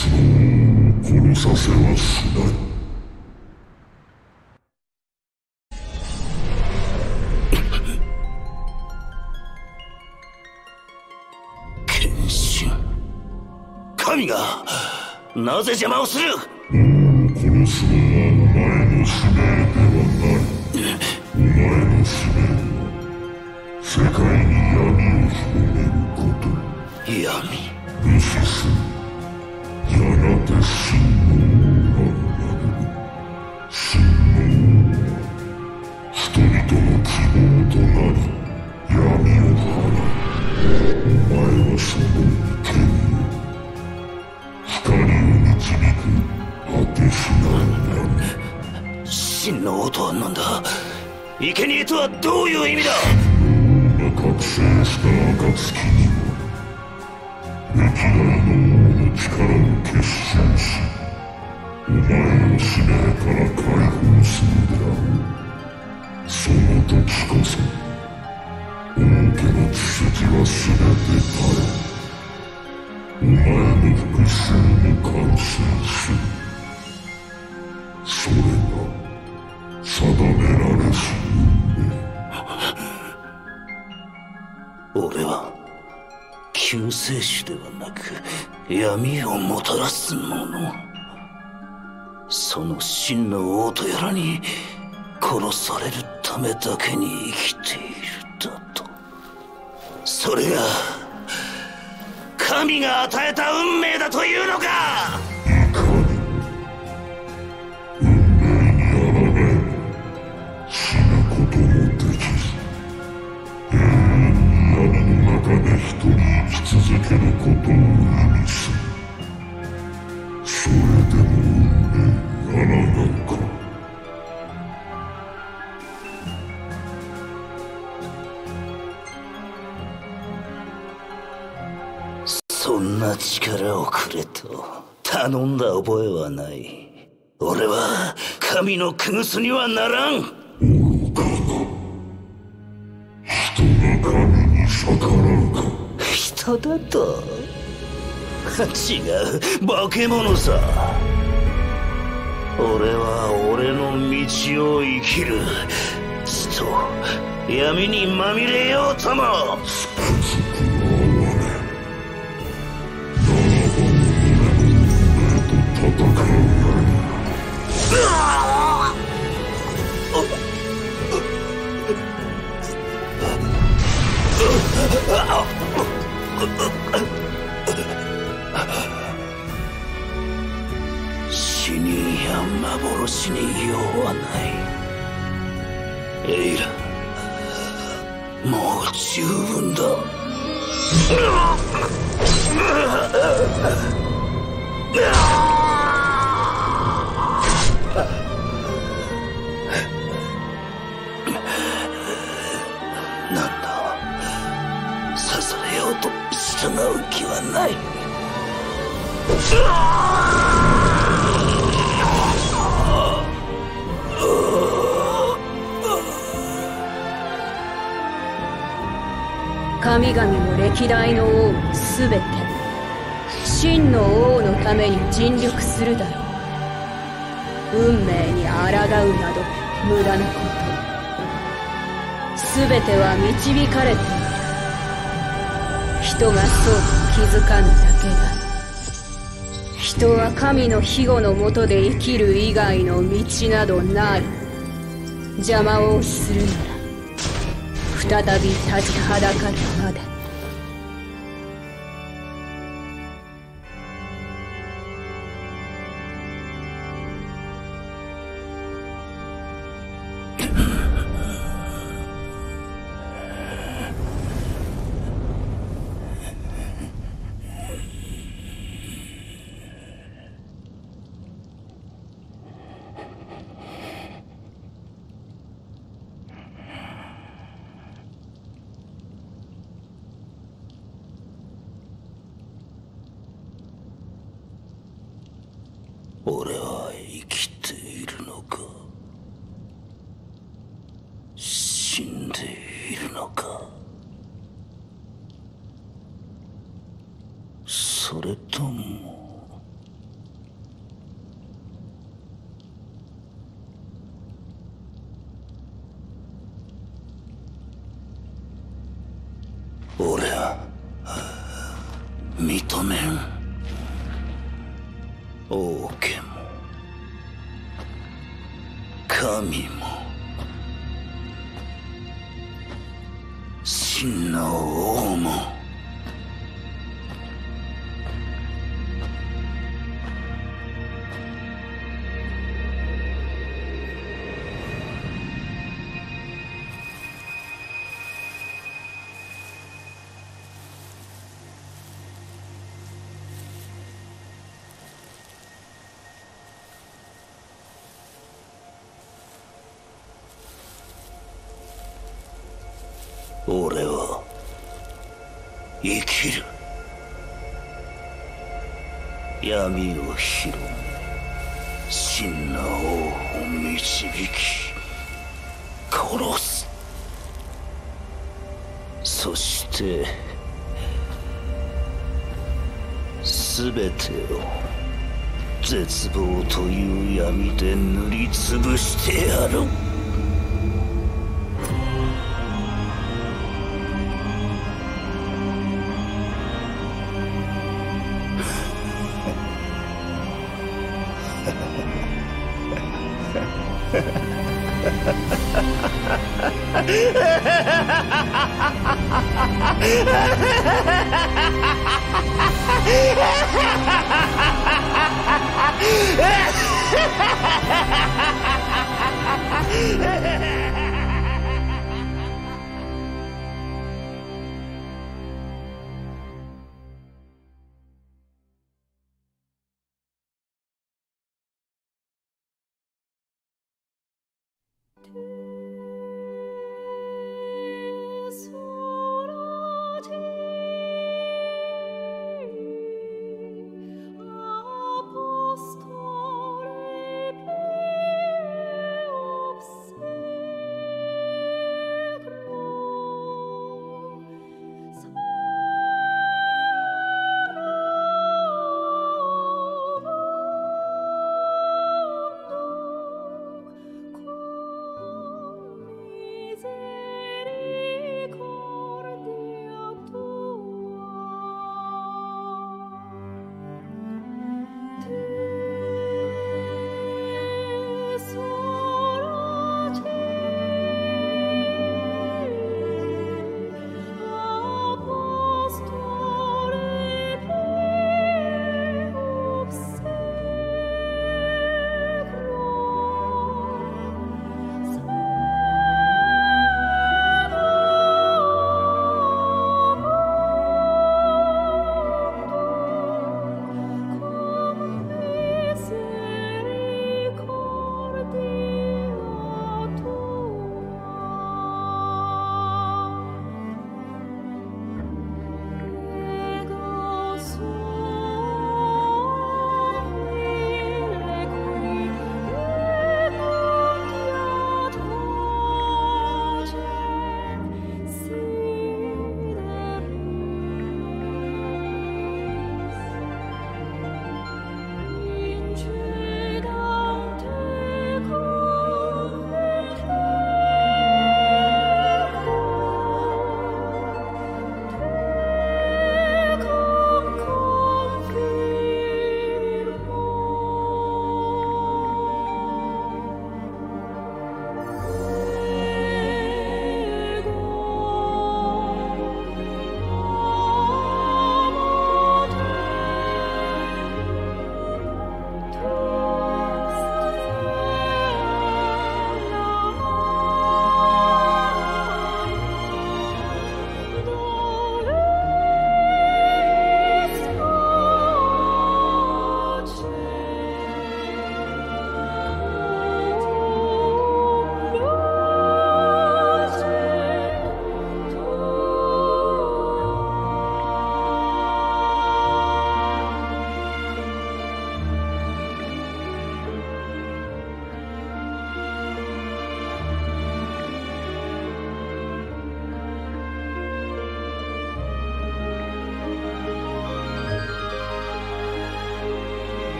子孫を殺させはしない。神がなぜ邪魔をする。もうこの相撲はお前の使命ではない。お前の使命は世界に闇を広めること。闇。無視する。やがて真の王が生まれる。真の王は人々の希望となり闇を払う。お前はその権威。真の王とは何だ。生贄とはどういう意味だ。真の王が覚醒した暁には歴代の王の力を結集しお前の使命から解放するであろう。その時こそ王家の血筋は全て垂れお前の復讐も完成する。それが定められし運命。俺は救世主ではなく闇をもたらす者。その真の王とやらに殺されるためだけに生きているだと。それが神が与えた運命だというのか。けることを意味する。それでも運命にあらがうか。そんな力をくれと頼んだ覚えはない。俺は神のクグスにはならん。愚かな人が神に逆らうか。人だと違う、化け物さ。俺は俺の道を生きる。血と闇にまみれようとも。つくづく哀れならば俺の運命と戦うやら。死にや幻に用はない。エイラ、もう十分だ。なんだ。刺されようと従う気はない。神々も歴代の王も全て真の王のために尽力するだろう。運命に抗うなど無駄なこと。全ては導かれている。人がそうと気づかぬだけだ。人は神の庇護のもとで生きる以外の道などない。邪魔をするなら再び立ちはだかるまで。俺は生きているのか死んでいるのか。それとも王家も神も真の王も俺は生きる。闇を広め真の王を導き殺す。そして全てを絶望という闇で塗りつぶしてやる。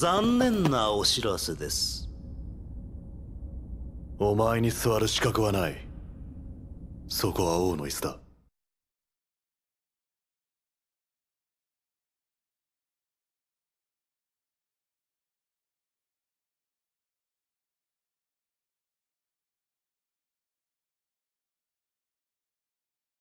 残念なお知らせです。お前に座る資格はない。そこは王の椅子だ。